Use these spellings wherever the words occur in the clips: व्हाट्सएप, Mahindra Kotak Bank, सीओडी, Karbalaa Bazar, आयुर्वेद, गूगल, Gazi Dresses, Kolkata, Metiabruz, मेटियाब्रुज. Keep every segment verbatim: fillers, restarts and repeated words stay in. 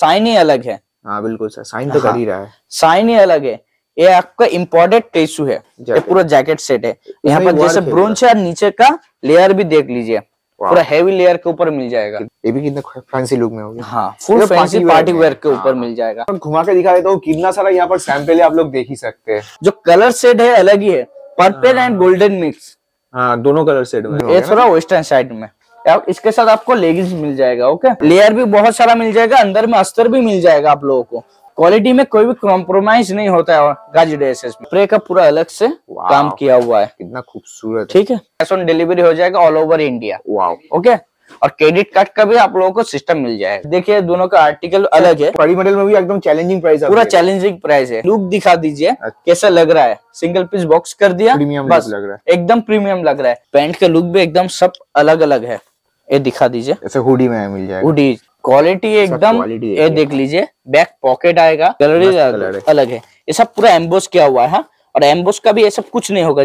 Sign ही अलग है। हाँ बिल्कुल सर, साइन तो कर ही रहा है, साइन ही अलग है। ये आपका इम्पोर्टेड टेसू है, ये पूरा जैकेट सेट है। यहाँ पर जैसे ब्रोंच है, नीचे का लेयर भी देख लीजिए, पूरा हैवी लेयर के ऊपर मिल जाएगा। ये भी कितना फैंसी लुक में होगी। हाँ, फुल फैंसी पार्टी वेयर के ऊपर मिल जाएगा। घुमा के दिखा देता हूँ, कितना सारा यहाँ पर सैंपल है, आप लोग देख ही सकते हैं। जो कलर शेड है अलग ही है, पर्पल एंड गोल्डन मिक्स। हाँ दोनों कलर शेड में, ये थोड़ा वेस्टर्न साइड में। इसके साथ आपको लेगिंग्स मिल जाएगा, ओके। लेयर भी बहुत सारा मिल जाएगा, अंदर में अस्तर भी मिल जाएगा। आप लोगों को क्वालिटी में कोई भी कॉम्प्रोमाइज नहीं होता है गाजी ड्रेसेस में। प्रे का पूरा अलग से काम किया हुआ है, कितना खूबसूरत। ठीक है, कैश ऑन डिलीवरी हो जाएगा all over India. Wow, okay. और क्रेडिट कार्ड का भी आप लोगों को सिस्टम मिल जाएगा। देखिए दोनों का आर्टिकल अलग है। बड़ी मॉडल में भी एकदम चैलेंजिंग प्राइस है, पूरा चैलेंजिंग प्राइस है। लुक दिखा दीजिए कैसा लग रहा है। सिंगल पीस बॉक्स कर दिया, प्रीमियम बस लग रहा है, एकदम प्रीमियम लग रहा है। पैंट का लुक भी एकदम सब अलग अलग है, ये दिखा दीजिए। ऐसे हुडी में मिल जाएगा, हुडी क्वालिटी एकदम। ये देख लीजिए, बैक पॉकेट आएगा, गैलरी अलग है। ये सब पूरा एम्बोस किया हुआ है, और एम्बोस का भी ये सब कुछ नहीं होगा।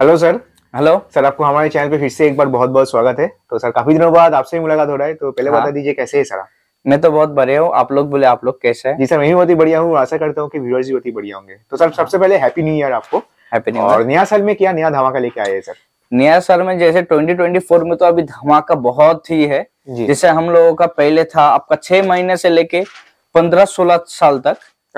Hello sir. हेलो सर, आपको हमारे चैनल पे फिर से एक बार बहुत बहुत स्वागत है। तो सर काफी दिनों बाद आपसे मुलाकात हो रहा है, तो पहले हाँ। बता दीजिए कैसे है सर? मैं तो बहुत बढ़िया हूँ, आप लोग बोले आप लोग कैसे हैं? जी सर मैं भी बहुत ही बढ़िया हूँ, आशा करता हूँ कि व्यूअर्स भी बहुत ही बढ़िया होंगे। तो सर सबसे पहले हैप्पी न्यू ईयर आपको। Happy new year. और नया साल में क्या नया धमाका लेके आए हैं सर? नया साल में जैसे ट्वेंटी ट्वेंटी फोर में तो अभी धमाका बहुत ही है। जैसे हम लोगों का पहले था आपका छह महीने से लेके पंद्रह सोलह साल तक,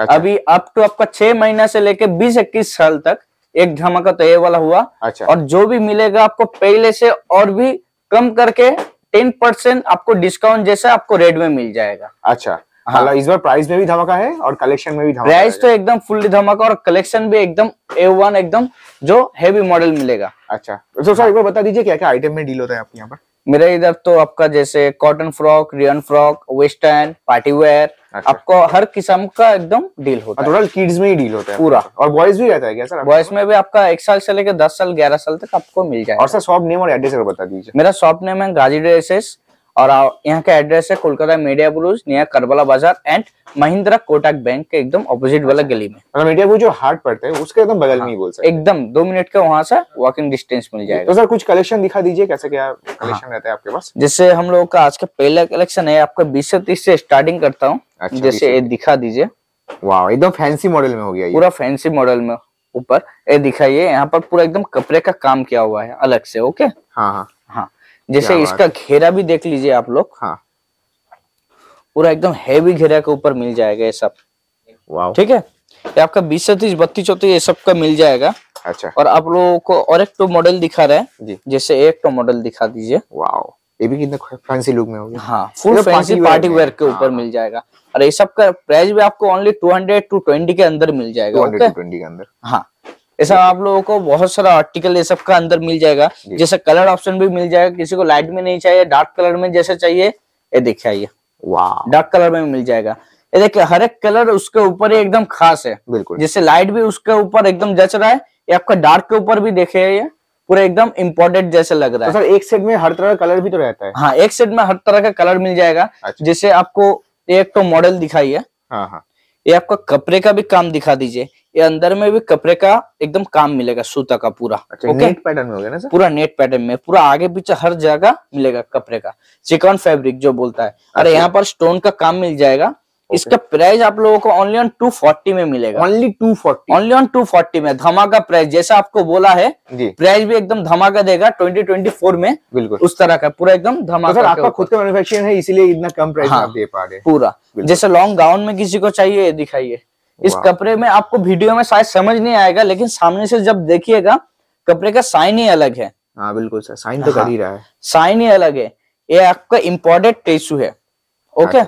अभी अप टू आपका छह महीना से लेके बीस इक्कीस साल तक एक धमाका तो ये वाला हुआ। अच्छा। और जो भी मिलेगा आपको पहले से और भी कम करके टेन परसेंट आपको डिस्काउंट जैसा आपको रेट में मिल जाएगा। अच्छा हाँ। इस बार प्राइस में भी धमाका है और कलेक्शन में भी धमाका। प्राइस तो एकदम फुल्ली धमाका, और कलेक्शन भी एकदम ए वन एकदम जो हैवी मॉडल मिलेगा। अच्छा तो सर एक बार बता दीजिए क्या क्या आइटम में डील होता है आपके यहाँ पर? मेरे इधर तो आपका जैसे cotton frock, rayon frock, western, party wear, आपको हर किस्म का एकदम डील होता है। टोटल किड्स में ही डील होता है पूरा, और बॉयज भी रहता है क्या सर? बॉयज में भी आपका एक साल से लेकर दस साल ग्यारह साल तक आपको मिल जाएगा। और सर शॉप नेम और एड्रेस बता दीजिए। मेरा शॉप नेम है गाजी ड्रेसेस, और यहाँ का एड्रेस है Kolkata मेटियाब्रुज, near Karbala Bazar and Mahindra Kotak bank के एकदम ऑपोजिट वाला गली में। मेटियाब्रुज जो हाट पड़ता है उसके एकदम बगल में ही बोल सकते हैं, एकदम दो मिनट का वहाँ से वॉकिंग डिस्टेंस मिल जाएगा। तो सर कुछ कलेक्शन दिखा दीजिए, कैसे क्या कलेक्शन रहता है आपके पास? जैसे हम लोगों का आज का पहला कलेक्शन है आपका बीस से तीस से स्टार्टिंग करता हूँ। अच्छा, जैसे ये दिखा दीजिए। वाह, एकदम फैंसी मॉडल में हो गया, पूरा फैंसी मॉडल में। ऊपर ये दिखाइए, यहाँ पर पूरा एकदम कपड़े का काम किया हुआ है अलग से, ओके। हाँ हाँ हाँ, जैसे इसका घेरा भी देख लीजिए आप लोग। हाँ, पूरा एकदम हैवी घेरा के ऊपर मिल जाएगा ये सब। वाह, ठीक है। ये आपका बीस से तीस बत्तीस चौतीस ये सब का मिल जाएगा। अच्छा, और आप लोगों को और एक तो मॉडल दिखा रहा है, जैसे एक तो मॉडल दिखा दीजिए। वाह, ये भी कितना फैंसी लुक में होगी। हाँ, फुल फैंसी पार्टी वेयर के ऊपर मिल जाएगा। और ये सब का प्राइस भी आपको only two hundred two twenty के अंदर मिल जाएगा, टू हंड्रेड टू ट्वेंटी के अंदर। हाँ, ये सब आप लोगों को बहुत सारा आर्टिकल ये सब का अंदर मिल जाएगा। जैसे कलर ऑप्शन भी मिल जाएगा, किसी को लाइट में नहीं चाहिए, डार्क कलर में जैसे चाहिए ये देखिए, वाह, डार्क कलर में मिल जाएगा। ये देखिए हर एक कलर उसके ऊपर ही एकदम खास है, बिल्कुल। जैसे लाइट भी उसके ऊपर एकदम जच रहा है, ये आपका डार्क के ऊपर भी देखे ये पूरा एकदम इम्पोर्टेड जैसे लग रहा है। तो सर एक सेट में हर तरह का कलर भी तो रहता है? हाँ, एक सेट में हर तरह का कलर मिल जाएगा। अच्छा। जैसे आपको एक तो मॉडल दिखाई है। हाँ हाँ, ये आपका कपड़े का भी काम दिखा दीजिए, ये अंदर में भी कपड़े का एकदम काम मिलेगा, सूता का पूरा। अच्छा, नेट पैटर्न में हो गया ना सर? पूरा नेट पैटर्न में, पूरा आगे पीछे हर जगह मिलेगा कपड़े का, चिकन फैब्रिक जो बोलता है। अरे यहाँ पर स्टोन का काम मिल जाएगा, इसका प्राइस आप लोगों को ओनली ऑन टू फोर्टी में मिलेगा, only two forty only on two forty में। धमाका प्राइस, जैसा आपको बोला है प्राइस भी एकदम धमाका देगा ट्वेंटी ट्वेंटी फोर में, बिल्कुल उस तरह का पूरा एकदम धमाका। आपका खुद का मैन्युफैक्चरिंग है इसीलिए इतना कम प्राइस आप दे पा रहे पूरा। जैसे लॉन्ग गाउन में किसी को चाहिए, दिखाइए इस कपड़े में, आपको वीडियो में शायद समझ नहीं आएगा लेकिन सामने से जब देखिएगा कपड़े का साइन ही अलग है। हाँ बिल्कुल सर, साइन तो कर ही रहा है, साइन ही अलग है। ये आपका इम्पोर्टेड टेसू है, ओके,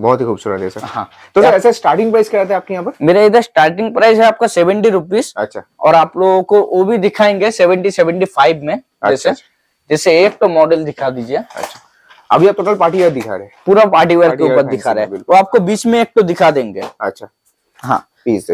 बहुत ही खूबसूरत है सर। हाँ तो सर ऐसे स्टार्टिंग प्राइस क्या है आपके यहाँ पर? मेरे इधर स्टार्टिंग प्राइस है आपका सेवेंटी रुपीज। अच्छा, और आप लोगों को वो भी दिखाएंगे सेवेंटी सेवेंटी फाइव में। जैसे जैसे एक तो मॉडल दिखा दीजिए। अच्छा, अभी आप टोटल पार्टी वेयर दिखा रहे हैं, पूरा पार्टी वेयर के ऊपर दिखा रहे हैं, वो आपको बीच में एक तो दिखा देंगे। अच्छा हाँ, पीस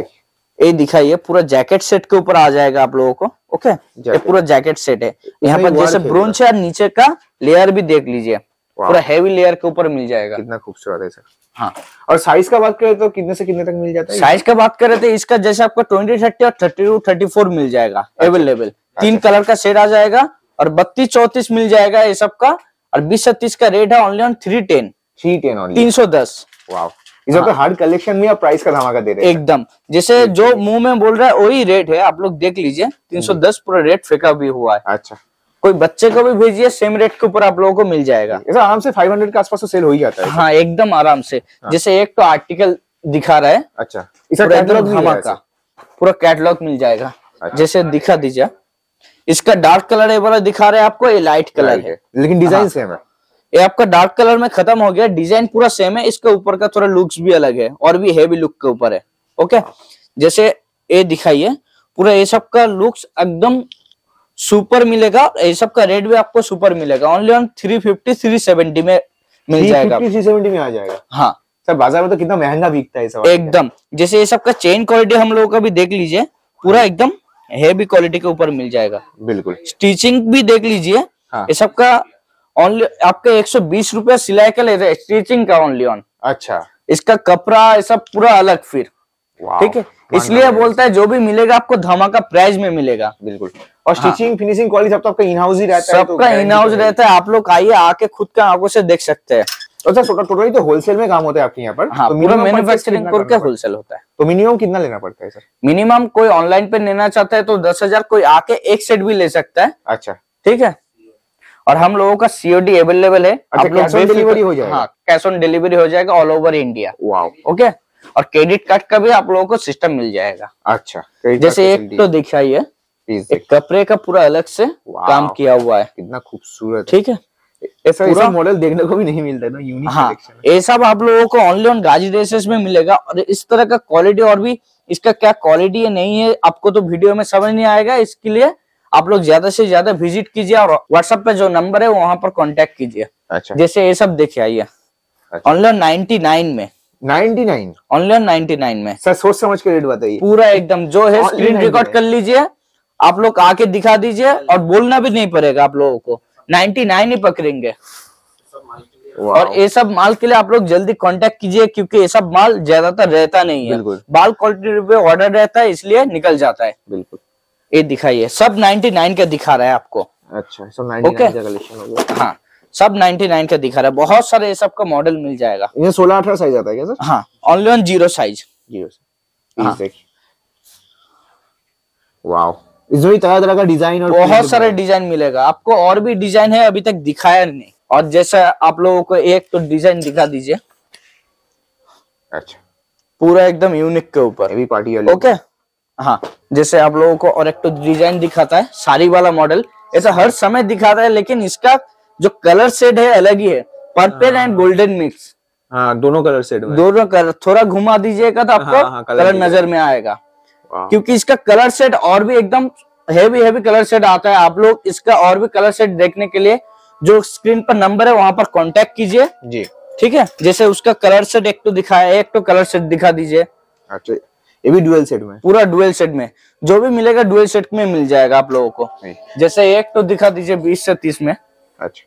ये दिखाइए, पूरा जैकेट सेट के ऊपर आ जाएगा आप लोगों को। ओके, ये पूरा जैकेट सेट है, यहाँ पर जैसे ब्रोंच है, नीचे का लेयर भी देख लीजिए, पूरा हेवी लेयर के ऊपर मिल जाएगा। कितना खूबसूरत है सर। हाँ, और साइज का बात करें तो कितने से कितने तक मिल जाता है? साइज का बात करें तो इसका जैसे आपको ट्वेंटी थर्टी और थर्टी टू थर्टी फोर मिल जाएगा अवेलेबल। तीन कलर का सेट आ जाएगा और बत्तीस चौतीस मिल जाएगा ये सबका। और बीस से तीस का रेट है only on three ten three ten तीन सौ दस तो हर कलेक्शन में आप प्राइस का धमाका दे रहे हैं एकदम। जैसे जो मुंह में बोल रहा है वही रेट है, आप लोग देख लीजिए तीन सौ दस पूरा रेट फेंका भी हुआ है। अच्छा, कोई बच्चे को भी भेजिए सेम रेट के ऊपर आप लोगों को मिल जाएगा। आराम से पाँच सौ के आसपास तो सेल हो ही जाता है। हाँ एकदम आराम से। जैसे एक तो आर्टिकल दिखा रहा है। अच्छा, इसका कैटलॉग धमाका, पूरा कैटलॉग मिल जाएगा। जैसे दिखा दीजिए, इसका डार्क कलर वाला दिखा रहे हैं आपको, ये लाइट कलर है लेकिन डिजाइन सेम है। ये आपका डार्क कलर में खत्म हो गया, डिजाइन पूरा सेम है, इसके ऊपर का थोड़ा लुक्स भी अलग है और भी हेवी लुक के ऊपर है। ओके, जैसे ये दिखाइए, पूरा ये सब का लुक्स एकदम सुपर मिलेगा। ये सब का रेट भी आपको सुपर मिलेगा, only on three fifty three seventy में मिल जाएगा, थ्री सेवेंटी में आ जाएगा। हाँ सर, बाजार में तो कितना महंगा बिकता है एकदम। जैसे ये सब का चेन क्वालिटी हम लोगों का भी देख लीजिए, पूरा एकदम हेवी क्वालिटी के ऊपर मिल जाएगा। बिल्कुल, स्टिचिंग भी देख लीजिए। हाँ, ये सब का ओनली आपके एक सौ बीस रूपया सिलाई का ले रहे हैं, स्टिचिंग का ओनली ऑन। अच्छा, इसका कपड़ा ये सब पूरा अलग फिर, ठीक है, इसलिए बोलता है जो भी मिलेगा आपको धमाका प्राइस में मिलेगा। बिल्कुल, और स्टिचिंग फिनिशिंग क्वालिटी सब तो आपका इन हाउस ही रहता है, सबका इन हाउस रहता है। आप लोग आइए, आके खुद का आंखों से देख सकते हैं। अच्छा, टोटली तो होलसेल में काम होता है आपके यहाँ पर? हाँ, तो मिनिमम मैन्युफैक्चरिंग करके होलसेल होता है। तो मिनिमम कितना लेना पड़ता है सर? मिनिमम कोई ऑनलाइन पे लेना चाहता है तो दस हजार, कोई आके एक सेट भी ले सकता है। अच्छा ठीक है, और हम लोगों का सीओडी अवेलेबल है, कैश ऑन डिलीवरी हो जाएगा। कैश ऑन डिलीवरी हो जाएगा ऑल ओवर इंडिया। ओके, और क्रेडिट कार्ड का भी आप लोगों को सिस्टम मिल जाएगा। अच्छा, जैसे एक तो दिखाइए, कपड़े का पूरा अलग से काम किया हुआ है, कितना खूबसूरत। ठीक है, ऐसा पूरा मॉडल देखने को भी नहीं मिलता है ना, यूनिक कलेक्शन। ये सब आप लोगों को ओनली ऑन गाजी ड्रेसेस में मिलेगा, और इस तरह का क्वालिटी, और भी इसका क्या क्वालिटी है नहीं है आपको तो वीडियो में समझ नहीं आएगा। इसके लिए आप लोग ज्यादा से ज्यादा विजिट कीजिए, और व्हाट्सएप पे जो नंबर है वहां पर कॉन्टेक्ट कीजिए। अच्छा, जैसे ये सब देखिए, आइए ओनली ऑन नाइनटी नाइन में ninety nine only on ninety nine में सर, सोच समझ के रेट बताइए पूरा एकदम। जो है स्क्रीन रिकॉर्ड कर लीजिए, आप लोग आके दिखा दीजिए, और बोलना भी नहीं पड़ेगा आप लोगों को, निन्यानवे ही पकड़ेंगे। और ये सब माल के लिए आप लोग जल्दी कांटेक्ट कीजिए, क्योंकि ये सब माल ज्यादातर रहता नहीं है, बाल क्वालिटी पे ऑर्डर रहता है इसलिए निकल जाता है। बिल्कुल, ये दिखाइए, सब निन्यानवे का दिखा रहा है आपको। अच्छा, सब निन्यानवे। हाँ, सब निन्यानवे का दिखा रहा है, बहुत सारे ये सब का मॉडल मिल जाएगा। ये सोलह अठारह साइज आता है क्या सर? हाँ, only on zero size. Zero इसमें तरह तरह का डिजाइन और बहुत सारे डिजाइन मिलेगा आपको, और भी डिजाइन है अभी तक दिखाया नहीं। और जैसा आप लोगों को एक तो डिजाइन दिखा दीजिए। अच्छा, पूरा एकदम यूनिक के ऊपर, हेवी पार्टी वाली। ओके हाँ, जैसे आप लोगों को और एक तो डिजाइन दिखाता है, साड़ी वाला मॉडल ऐसा हर समय दिखाता है, लेकिन इसका जो कलर शेड है अलग ही है, पर्पल एंड गोल्डन मिक्स। हाँ, दोनों कलर शेड, दोनों कलर। थोड़ा घुमा दीजिएगा तो आपको कलर नजर में आएगा, क्योंकि इसका कलर सेट और भी एकदम हैवी हैवी कलर सेट आता है। आप लोग इसका और भी कलर सेट देखने के लिए जो स्क्रीन पर नंबर है वहां पर कांटेक्ट कीजिए जी। ठीक है, जैसे उसका कलर सेट एक तो दिखाया, एक तो कलर सेट दिखा दीजिए। अच्छा, ये भी डुअल सेट में, पूरा डुअल सेट में जो भी मिलेगा डुअल सेट में मिल जाएगा आप लोगों को। जैसे एक तो दिखा दीजिए बीस से तीस में। अच्छा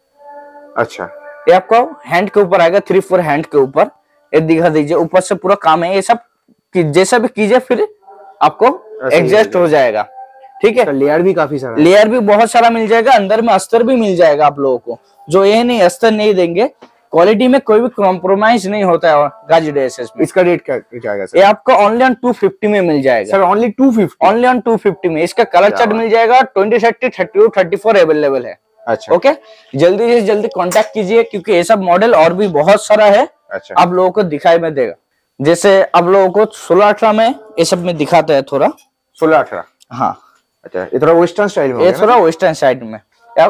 अच्छा, ये आपको हैंड के ऊपर आएगा, थ्री फोर हैंड के ऊपर ये दिखा दीजिए, ऊपर से पूरा काम है। ये सब जैसा भी कीजिए फिर आपको एडजस्ट हो जाएगा। ठीक है, लेयर भी काफी सारा, लेयर भी बहुत सारा मिल जाएगा। अंदर में अस्तर भी मिल जाएगा आप लोगों को, जो ये नहीं अस्तर नहीं देंगे, क्वालिटी में कोई भी कॉम्प्रोमाइज नहीं होता है गाजी ड्रेसेस में। इसका रेट क्या जाएगा सर? ये आपको ओनली ऑन टू फिफ्टी में मिल जाएगा sir. Only two fifty, only on two fifty में। इसका कलर चार्ट मिल जाएगा, twenty thirty thirty two thirty four available है। अच्छा ओके, जल्दी से जल्दी कांटेक्ट कीजिए क्योंकि ये सब मॉडल और भी बहुत सारा है। अच्छा, आप लोगों को दिखाई में देगा। जैसे आप लोगों को सोलह अठारह में ये सब में दिखाता है थोड़ा, सोलह अठारह हाँ। अच्छा, ये थोड़ा वेस्टर्न स्टाइल में, ये थोड़ा वेस्टर्न स्टाइल में।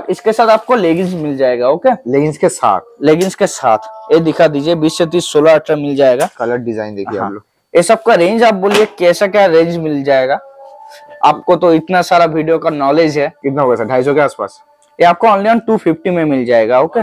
इसके साथ आपको लेगिंग्स मिल जाएगा। ओके, लेगिंग्स के साथ, लेगिंग्स के साथ ये दिखा दीजिए, बीस से तीस सोलह अठारह मिल जाएगा। कलर डिजाइन देखिए आप लोग। ये सब का रेंज आप बोलिए कैसा क्या रेंज मिल जाएगा आपको? तो इतना सारा वीडियो का नॉलेज है। कितना होगा सर? ढाई सौ के आसपास। ये आपको ओनली ऑन टू फिफ्टी में मिल जाएगा। Okay,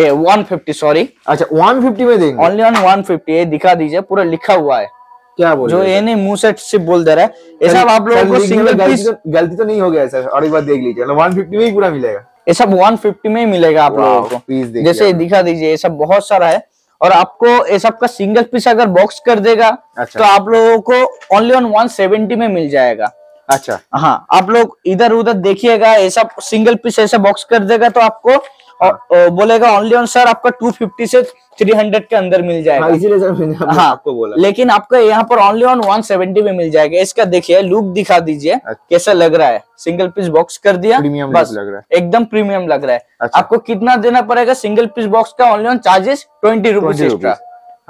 a one fifty sorry अच्छा वन फिफ्टी में देंगे, ओनली ऑन वन फिफ्टी। ये दिखा दीजिए, पूरा लिखा हुआ है। क्या बोल जो ये नहीं मुंह से सिर्फ बोल दे रहा है ये सब। आप लोगों को सिंगल पीस गलती तो नहीं हो गया सर? और एक बार देख लीजिए, वन फिफ्टी में ही पूरा मिलेगा। ये सब वन फिफ्टी में ही मिलेगा आप लोगों को। पीस देखिए, जैसे दिखा दीजिए, ये सब बहुत सारा है। और आपको ये सब का सिंगल पीस अगर बॉक्स कर देगा तो आप लोगों को ओनली ऑन वन सेवेंटी में मिल जाएगा। अच्छा हाँ, आप लोग इधर उधर देखिएगा, ये सब सिंगल पीस ऐसा बॉक्स कर देगा तो आपको और बोलेगा ओनली ऑन सर आपका टू फिफ्टी से थ्री हंड्रेड के अंदर मिल जाएगा। हाँ, हाँ, आपको बोला। लेकिन आपका यहाँ पर ओनली ऑन वन सेवेंटी में मिल जाएगा। इसका देखिए लुक दिखा दीजिए। अच्छा, कैसा लग रहा है? सिंगल पीस बॉक्स कर दिया, प्रीमियम बस लग रहा है, एकदम प्रीमियम लग रहा है। अच्छा, आपको कितना देना पड़ेगा सिंगल पीस बॉक्स का? Only on charges twenty rupees extra.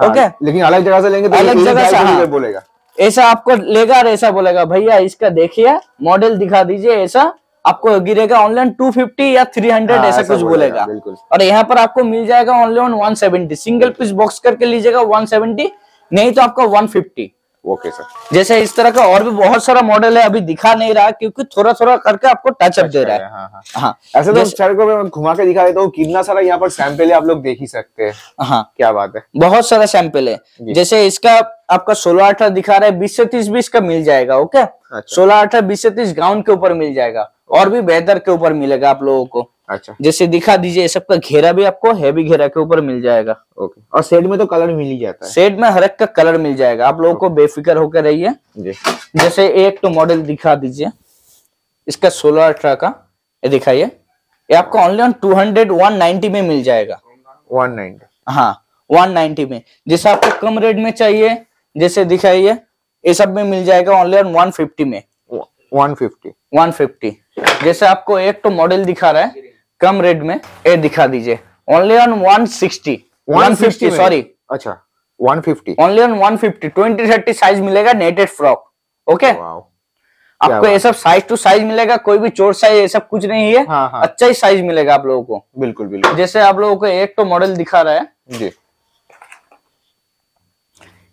Okay, लेकिन अलग जगह से लेंगे तो अलग जगह से बोलेगा, ऐसा आपको लेगा और ऐसा बोलेगा। भैया इसका देखिए मॉडल दिखा दीजिए, ऐसा आपको गिरेगा ऑनलाइन टू फिफ्टी या थ्री हंड्रेड ऐसा कुछ बोलेगा। और यहाँ पर आपको मिल जाएगा online one seventy. Single piece box करके लीजिएगा वन सेवेंटी, नहीं तो आपका वन फिफ्टी। ओके सर, जैसे इस तरह का और भी बहुत सारा मॉडल है, अभी दिखा नहीं रहा क्योंकि थोड़ा थोड़ा करके आपको टचअप दे रहा है। हाँ, हाँ। हाँ। ऐसे तो सर को मैं घुमा के दिखा देता हूँ, कितना सारा यहाँ पर सैंपल है, आप लोग देख ही सकते हैं। हाँ क्या बात है, बहुत सारा सैंपल है। जैसे इसका आपका सोलह अठारह दिखा रहा है, बीस से तीस बीस का मिल जाएगा। ओके, सोलह अठारह बीस से तीस गाउन के ऊपर मिल जाएगा और भी बेहतर के ऊपर मिलेगा आप लोगों को। अच्छा, जैसे दिखा दीजिए, सबका घेरा भी आपको हैवी घेरा के ऊपर मिल जाएगा। ओके, और सेट में तो कलर मिल ही जाता है, सेट में हर एक का कलर मिल जाएगा। आप लोगों को बेफिक्र होकर रहिए। जैसे एक तो मॉडल दिखा दीजिए, इसका सोलह अठारह का ये दिखाइए, ये आपको only on two hundred one ninety में मिल जाएगा। वन नाइनटी हाँ वन नाइनटी में। जैसे आपको कम रेट में चाहिए, जैसे दिखाइए, ये सब में मिल जाएगा ओनली ऑन वन फिफ्टी में। One fifty one fifty. जैसे आपको एक तो मॉडल दिखा रहा है कम रेट में, ये दिखा दीजिए only on one sixty one fifty sorry अच्छा one fifty, only on one fifty. Twenty thirty size मिलेगा, नेटेड फ्रॉक। ओके, आपको ये सब साइज टू साइज मिलेगा, कोई भी चोर साइज ये सब कुछ नहीं है। हाँ, हाँ। अच्छा ही साइज मिलेगा आप लोगों को। बिल्कुल बिल्कुल। जैसे आप लोगों को एक तो मॉडल दिखा रहा है जी,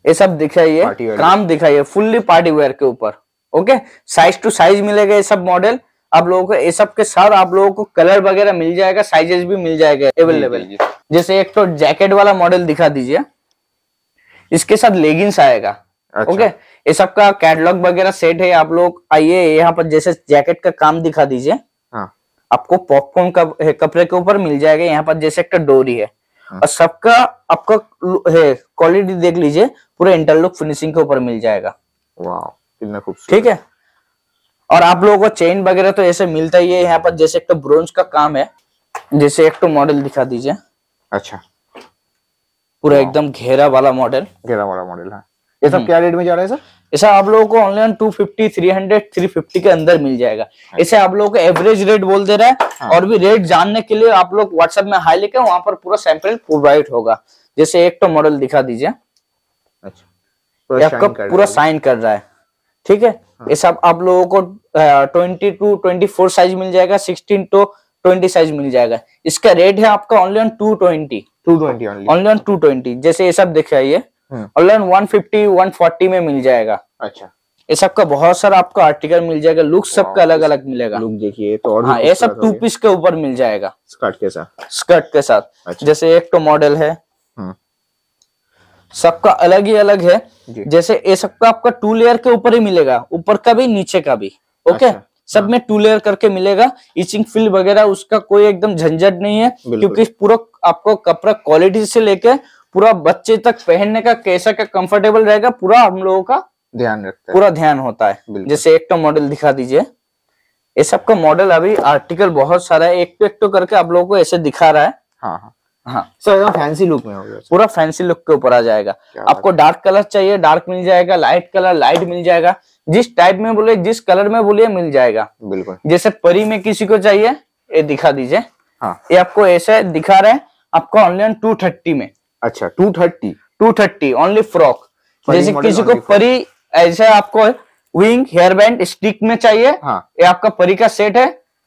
ये सब दिखाइए, काम दिखाइए, फुल्ली पार्टी वेयर के ऊपर। ओके, साइज टू साइज मिलेगा ये सब मॉडल आप लोगों को। ये सब के साथ आप लोगों को कलर वगैरह मिल जाएगा, साइजेस भी मिल जाएगा अवेलेबल। जैसे एक तो जैकेट वाला मॉडल दिखा दीजिए, इसके साथ लेगिंग्स आएगा। अच्छा। ओके, ये सब का कैटलॉग वगैरह सेट है, आप लोग आइए। यहाँ पर जैसे जैकेट का काम दिखा दीजिए। हाँ। आपको पॉपकॉर्न का कपड़े के ऊपर मिल जाएगा। यहाँ पर जैसे एक डोरी है और सबका आपका क्वालिटी देख लीजिए, पूरे इंटरलॉक फिनिशिंग के ऊपर मिल जाएगा। वाह, कितना खूबसूरत। ठीक है, और आप लोगों को चेन वगैरह तो ऐसे मिलता ही है। यहाँ पर जैसे एक तो ब्रोंज का काम है। जैसे एक तो मॉडल दिखा दीजिए। अच्छा, पूरा एकदम घेरा वाला मॉडल, घेरा वाला मॉडल है। ये सब क्या रेट में जा रहा है सर? ये सब आप लोगों को online two fifty three hundred three fifty के अंदर मिल जाएगा। इसे आप लोगों को एवरेज रेट बोल दे रहा है। हाँ। और भी रेट जानने के लिए आप लोग व्हाट्सएप में हाई लेके वहां पर पूरा सैंपल प्रोवाइड होगा। जैसे एक तो मॉडल दिखा दीजिए। अच्छा, आपका पूरा साइन कर रहा है। ठीक है, ये सब आप लोगों को twenty two twenty four size मिल जाएगा, सिक्सटीन टू ट्वेंटी साइज मिल जाएगा। इसका रेट है आपका only on two twenty two twenty only on two twenty. जैसे ये सब दिखाइए, only on one fifty one forty में मिल जाएगा। अच्छा, ये सब का बहुत सारा आपको आर्टिकल मिल जाएगा। लुक सबका अलग अलग मिलेगा। लुक देखिए तो, और ये सब टू पीस के ऊपर मिल जाएगा, स्कर्ट के साथ, स्कर्ट के साथ। जैसे एक तो मॉडल है, सबका अलग ही अलग है। जैसे ये सबका आपका टू लेयर के ऊपर ही मिलेगा, ऊपर का भी नीचे का भी। ओके, अच्छा, सब में टू लेयर करके मिलेगा। इचिंग फील वगैरह उसका कोई एकदम झंझट नहीं है, क्योंकि पूरा आपको कपड़ा क्वालिटी से लेकर पूरा बच्चे तक पहनने का कैसा का कंफर्टेबल रहेगा, पूरा हम लोगों का ध्यान रखता है, पूरा ध्यान होता है। जैसे एक तो मॉडल दिखा दीजिए, ये सबका मॉडल अभी आर्टिकल बहुत सारा है, एक तो एक तो करके आप लोगों को ऐसे दिखा रहा है। हाँ सर फैंसी लुक में होगा, पूरा फैंसी लुक के ऊपर आ जाएगा। आपको डार्क कलर चाहिए डार्क मिल जाएगा, लाइट कलर लाइट मिल जाएगा, जिस टाइप में बोले जिस कलर में बोलिए मिल जाएगा बिल्कुल। जैसे परी में किसी को चाहिए ये दिखा दीजिए, हाँ ये आपको ऐसे दिखा रहे हैं आपको ऑनलाइन टू थर्टी में। अच्छा two thirty two thirty only frock, जैसे किसी को परी ऐसे आपको विंग हेयर बैंड स्टिक में चाहिए, ये आपका परी का सेट है,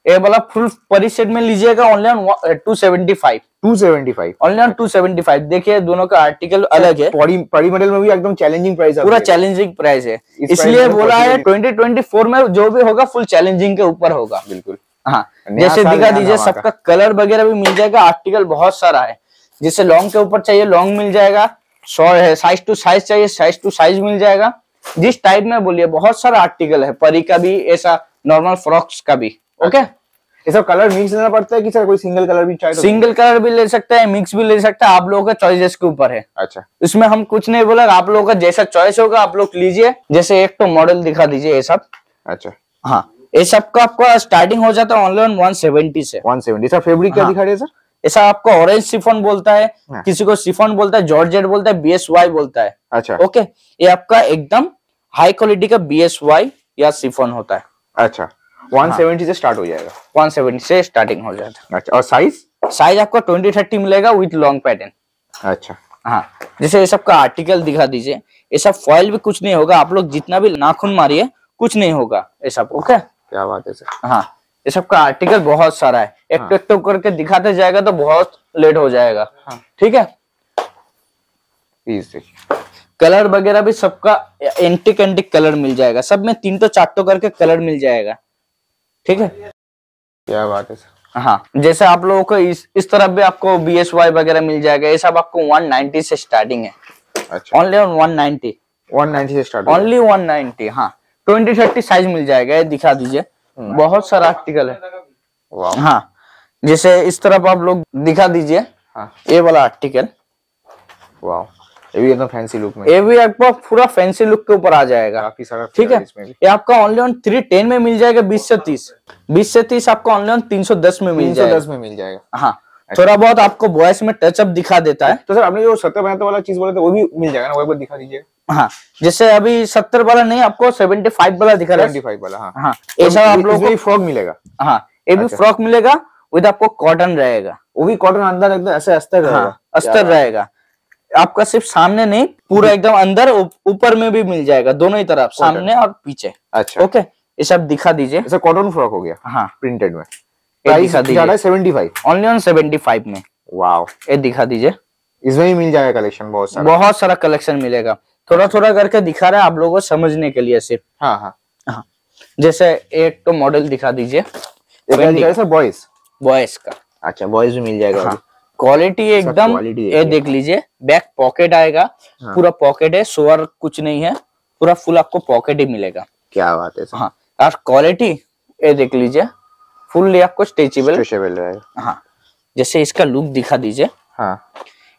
ये वाला फुल परी सेट में लीजिएगा online two seventy five. Two seventy five online two seventy five. देखिए दोनों का आर्टिकल अलग है, परी परी मॉडल में भी एकदम चैलेंजिंग प्राइस है, पूरा चैलेंजिंग प्राइस है, इसलिए बोला है ट्वेंटी ट्वेंटी फोर में जो भी होगा फुल चैलेंजिंग के ऊपर होगा बिल्कुल। हाँ जैसे दिखा दीजिए, सबका कलर वगैरह भी मिल जाएगा, आर्टिकल बहुत सारा है। जैसे लॉन्ग के ऊपर चाहिए लॉन्ग मिल जाएगा, साइज टू साइज चाहिए साइज टू साइज मिल जाएगा, जिस टाइप में बोलिए बहुत सारा आर्टिकल है, परी का भी ऐसा नॉर्मल फ्रॉक्स का भी। ओके ये सब कलर मिक्स लेना पड़ता है कि सर कोई सिंगल कलर भी चाहिए? सिंगल कलर भी ले सकते हैं, मिक्स भी ले सकते हैं, आप लोगों का चॉइसेस के ऊपर है। अच्छा इसमें हम कुछ नहीं बोला, आप लोगों का जैसा चॉइस होगा आप लोग लीजिए। जैसे एक तो मॉडल दिखा दीजिए ये सब। अच्छा हाँ ये सब का आपका स्टार्टिंग हो जाता है ऑनलाइन वन सेवेंटी से वन सेवेंटी। सर फेब्रिक क्या दिखा रही है सर? ऐसा आपको ऑरेंज शिफॉन बोलता है, किसी को शिफॉन बोलता है, जॉर्जेट बोलता है, बीएसवाई बोलता है। अच्छा ओके ये आपका एकदम हाई क्वालिटी का बीएसवाई या शिफॉन होता है। अच्छा वन सेवेंटी से स्टार्ट हो जाएगा, वन सेवेंटी से स्टार्टिंग हो जाएगा। अच्छा और साइज साइज आपको ट्वेंटी थर्टी मिलेगा विद लॉन्ग पैटर्न। अच्छा हाँ जैसे ये सब का आर्टिकल दिखा दीजिए, ये सब फॉइल भी कुछ नहीं होगा, आप लोग जितना भी नाखून मारिए कुछ नहीं होगा ये सब। ओके क्या बात है सर। हाँ ये सब का आर्टिकल बहुत सारा है, एक हाँ। एक करके दिखाते जाएगा तो बहुत लेट हो जाएगा। हाँ। ठीक है कलर वगैरह भी सबका एंटिक एंटिक कलर मिल जाएगा, सब में तीन तो चार तो करके कलर मिल जाएगा। ठीक है क्या बात है सर। हाँ जैसे आप लोगों को इस इस तरफ भी आपको बी एस वाई वगैरह मिल जाएगा, ये सब आपको वन नाइंटी से स्टार्टिंग है। अच्छा only on one ninety one ninety से स्टार्ट ओनली वन नाइंटी। हाँ ट्वेंटी थर्टी साइज मिल जाएगा, ये दिखा दीजिए बहुत सारा आर्टिकल है। हाँ जैसे इस तरफ आप लोग दिखा दीजिए, हाँ ये वाला आर्टिकल वाह ये भी एकदम फैंसी लुक में, ये भी आपको पूरा फैंसी लुक के ऊपर आ जाएगा काफी सारा। ठीक है ये आपका ऑनलाइन थ्री टेन में मिल जाएगा, बीस से तीस बीस से तीस आपको ऑनलाइन तीन सौ दस में मिल जाएगा, तीन सौ दस में मिल जाएगा। हाँ थोड़ा बहुत आपको बॉयस में टचअप दिखा देता है। तो सर आपने जो सत्तर बहत्तर वाला चीज बोला था वो भी मिल जाएगा ना, वो एक बार दिखा दीजिए। हाँ जैसे अभी सत्तर वाला नहीं आपको सेवेंटी फाइव वाला दिखा रहा है, सेवेंटी फाइव वाला। हाँ ऐसा आप लोगों को फ्रॉक मिलेगा, हाँ ये भी फ्रॉक मिलेगा विद आपको कॉटन रहेगा, वो भी कॉटन अंदर एकदम ऐसे अस्तर रहेगा, अस्तर रहेगा आपका सिर्फ सामने नहीं पूरा एकदम अंदर ऊपर में भी मिल जाएगा दोनों ही तरफ सामने और पीछे। अच्छा ओके ये सब दिखा दीजिए, ऐसा कॉटन फ्रॉक हो गया। हाँ प्रिंटेड में price seventy five only on seventy five में। वाओ ये दिखा दीजिए, इसमें ही मिल जाएगा कलेक्शन बहुत सारा, बहुत सारा कलेक्शन मिलेगा। थोड़ा थोड़ा करके दिखा रहा है आप लोगों को समझने के लिए सिर्फ। हाँ हाँ हाँ जैसे एक तो मॉडल दिखा दीजिए बॉयज बॉयज का। अच्छा बॉयज भी मिल जाएगा, क्वालिटी एकदम ये देख लीजिए। बैक पॉकेट आएगा, हाँ। पूरा पॉकेट है, सोवर कुछ नहीं है, पूरा फुल आपको पॉकेट ही मिलेगा। क्या बात है। हाँ और क्वालिटी ये देख लीजिए, फुल आपको स्ट्रेचेबल स्ट्रेचेबल रहेगा। हाँ जैसे इसका लुक दिखा दीजिए। हाँ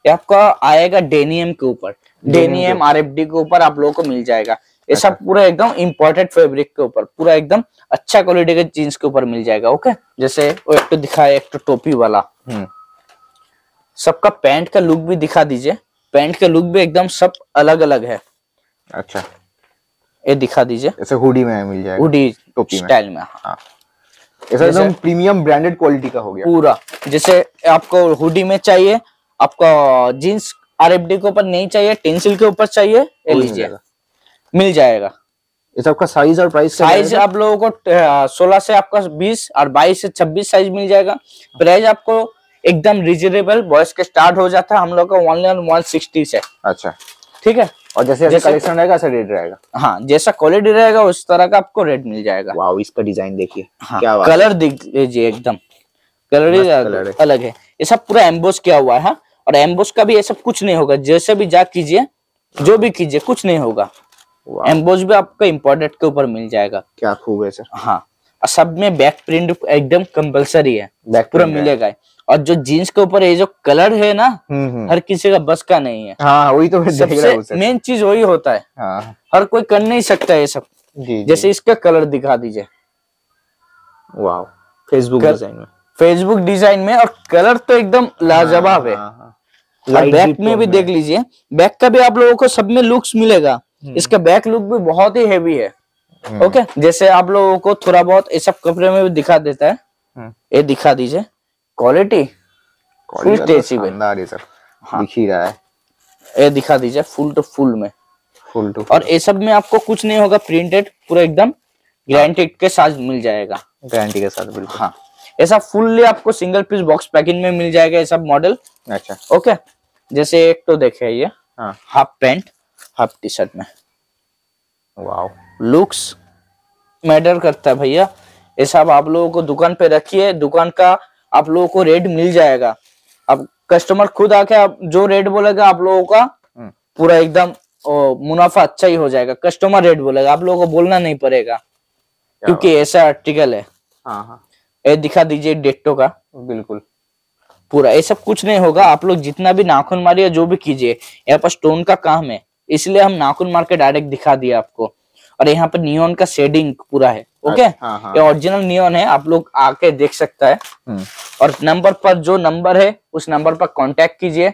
ये आपका आएगा डेनियम के ऊपर, डेनियम आर एफ डी के ऊपर आप लोगों को मिल जाएगा। ये सब पूरा एकदम इम्पोर्टेड फैब्रिक के ऊपर, पूरा एकदम अच्छा क्वालिटी के जींस के ऊपर मिल जाएगा। ओके जैसे एक तो दिखा एक तो टोपी वाला, सबका पैंट का लुक भी दिखा दीजिए, पैंट का लुक भी एकदम सब अलग अलग है। अच्छा ये दिखा दीजिए, ऐसे हुडी में मिल जाएगा, हुडी स्टाइल में। हाँ ऐसा एकदम प्रीमियम ब्रांडेड क्वालिटी का हो गया पूरा। जैसे आपको हुडी में चाहिए, आपको जींस आरएफडी के ऊपर नहीं चाहिए, टेंसिल के ऊपर चाहिए, ये लीजिए मिल जाएगा। सबका साइज और प्राइस साइज आप लोगों को सोलह से आपका बीस और बाईस से छब्बीस साइज मिल जाएगा। प्राइस आपको एकदम रिजनेबल बॉयज के स्टार्ट हो जाता है हम लोग का ऑनलाइन वन सिक्सटी से। अच्छा ठीक है और जैसे जैसे कलेक्शन रहेगा ऐसा रेट रहेगा। हाँ जैसा क्वालिटी रहेगा उस तरह का आपको रेट मिल जाएगा। वाओ इसका डिजाइन देखिए। हाँ, क्या बात, कलर देख लीजिए एकदम कलर अलग है। ये सब पूरा एम्बोस किया हुआ है और एम्बोस का भी ये सब कुछ नहीं होगा, जैसे भी जा कीजिए जो भी कीजिए कुछ नहीं होगा, एम्बोस भी आपको इम्पोर्टेड के ऊपर मिल जाएगा। क्या खूब है सर। हाँ सब में बैक प्रिंट एकदम कंपलसरी है, पूरा मिलेगा। और जो जीन्स के ऊपर ये जो कलर है ना हर किसी का बस का नहीं है। हाँ वही तो सबसे मेन चीज वही होता है। हाँ। हर कोई कर नहीं सकता ये सब। जी, जैसे जी। इसका कलर दिखा दीजिए, वाओ फेसबुक डिजाइन में फेसबुक डिजाइन में, और कलर तो एकदम लाजवाब है। और बैक में भी देख लीजिए, बैक का भी आप लोगों को सब में लुक्स मिलेगा। इसका बैक लुक भी बहुत ही हेवी है। ओके, जैसे आप लोगों को थोड़ा बहुत ये सब कपड़े में भी दिखा देता है। ये दिखा दीजिए क्वालिटी, फुल स्टेची है सर, दिख ही रहा है। ये दिखा दीजिए फुल टू फुल में, फुल टू फुल। और ये सब में आपको कुछ नहीं होगा, प्रिंटेड पूरा एकदम गारंटी के साथ मिल जाएगा, गारंटी के साथ बिल्कुल। हाँ, ऐसा फुल्ली आपको सिंगल पीस बॉक्स पैकिंग में मिल जाएगा ये सब मॉडल। अच्छा, ओके। जैसे एक तो देखे ये half pant half T shirt में, वाओ, लुक्स मैटर करता है भैया। ये सब आप लोगों को दुकान पे रखिए, दुकान का आप लोगों को रेट मिल जाएगा। अब कस्टमर खुद आके आप जो रेट बोलेगा आप लोगों का पूरा एकदम मुनाफा अच्छा ही हो जाएगा। कस्टमर रेट बोलेगा, आप लोगों को बोलना नहीं पड़ेगा, क्योंकि ऐसा आर्टिकल है। हाँ, ये दिखा दीजिए डेट्टो का बिल्कुल पूरा। ये सब कुछ नहीं होगा, आप लोग जितना भी नाखून मारिए जो भी कीजिए, यहाँ पर स्टोन का काम है, इसलिए हम नाखून मार के डायरेक्ट दिखा दिया आपको। और यहाँ पर नियोन का शेडिंग पूरा है। ओके, हाँ, हाँ, ये ओरिजिनल नियोन है, आप लोग आके देख सकता है। और नंबर पर जो नंबर है उस नंबर पर कांटेक्ट कीजिए।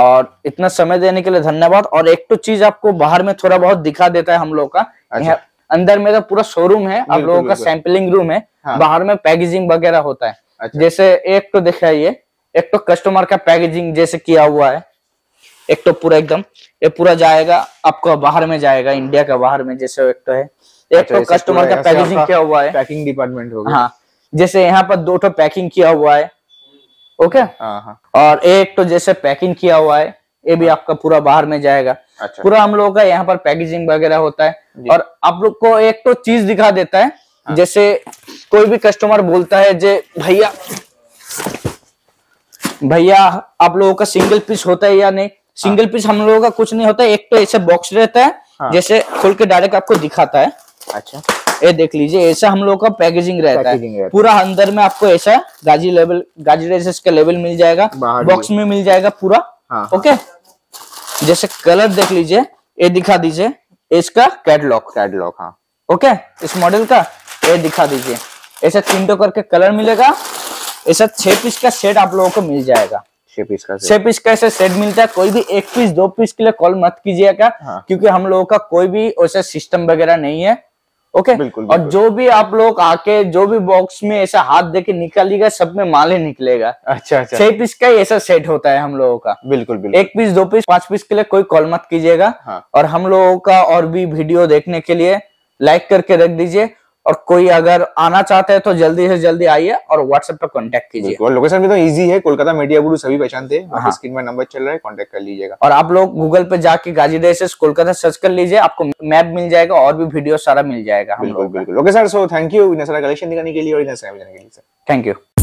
और इतना समय देने के लिए धन्यवाद। और एक तो चीज आपको बाहर में थोड़ा बहुत दिखा देता है हम लोग का। अच्छा। अंदर में तो पूरा शोरूम है, आप लोगों का सैंपलिंग रूम है। हाँ। बाहर में पैकेजिंग वगैरह होता है। अच्छा। जैसे एक तो देखा ये, एक तो कस्टमर का पैकेजिंग जैसे किया हुआ है, एक तो पूरा एकदम ये पूरा जाएगा आपको बाहर में, जाएगा इंडिया का बाहर में। जैसे एक तो है, एक अच्छा, तो कस्टमर का पैकेजिंग किया हुआ है, पैकिंग डिपार्टमेंट हो गया। हाँ, जैसे यहाँ पर दो तो पैकिंग किया हुआ है। ओके, और एक तो जैसे पैकिंग किया हुआ है, ये भी आपका पूरा बाहर में जाएगा। अच्छा। पूरा हम लोगों का यहाँ पर पैकेजिंग वगैरह होता है। और आप लोग को एक तो चीज दिखा देता है। हाँ। जैसे कोई भी कस्टमर बोलता है जे भैया भैया आप लोगों का सिंगल पीस होता है या नहीं, सिंगल हाँ। पीस हम लोगों का कुछ नहीं होता है। एक तो ऐसे बॉक्स रहता है। हाँ। जैसे खोल के डायरेक्ट आपको दिखाता है। अच्छा, ये देख लीजिए, ऐसा हम लोगों का पैकेजिंग रहता है पूरा। अंदर में आपको ऐसा गाजी लेवल, गाजी ड्रेसेस का लेवल मिल जाएगा, बॉक्स में मिल जाएगा पूरा। ओके, जैसे कलर देख लीजिए, ये दिखा दीजिए इसका कैटलॉग, कैटलॉग। हाँ, ओके, इस मॉडल का ये दिखा दीजिए, ऐसा तीन टो करके कलर मिलेगा। ऐसा छह पीस का सेट आप लोगों को मिल जाएगा, छह पीस का सेट, छह पीस का ऐसा सेट मिलता है। कोई भी एक पीस दो पीस के लिए कॉल मत कीजिएगा। हाँ। क्योंकि हम लोगों का कोई भी ऐसा सिस्टम वगैरह नहीं है। ओके, बिल्कुल, बिल्कुल। और जो भी आप लोग आके जो भी बॉक्स में ऐसा हाथ देके निकालिएगा, सब में माल ही निकलेगा। अच्छा, अच्छा। छह पीस का ही ऐसा सेट होता है हम लोगों का, बिल्कुल बिल्कुल। एक पीस दो पीस पांच पीस के लिए कोई कॉल मत कीजिएगा। हाँ। और हम लोगों का और भी वीडियो देखने के लिए लाइक करके रख दीजिए। और कोई अगर आना चाहता है तो जल्दी से जल्दी आइए और व्हाट्सएप पर कांटेक्ट कीजिए। और लोकेशन भी तो इजी है, कोलकाता मेटियाबुरुज सभी पहचानते हैं। स्क्रीन पर नंबर चल रहा है, कांटेक्ट कर लीजिएगा। और आप लोग गूगल पे जाके गाजी ड्रेसेस कोलकाता सर्च कर लीजिए, आपको मैप मिल जाएगा और भी वीडियो सारा मिल जाएगा। बिल्कुल बिल्कुल। Okay sir, so thank you इतना सारा कलेक्शन दिखाने के लिए और इतना समय देने के लिए। Thank you.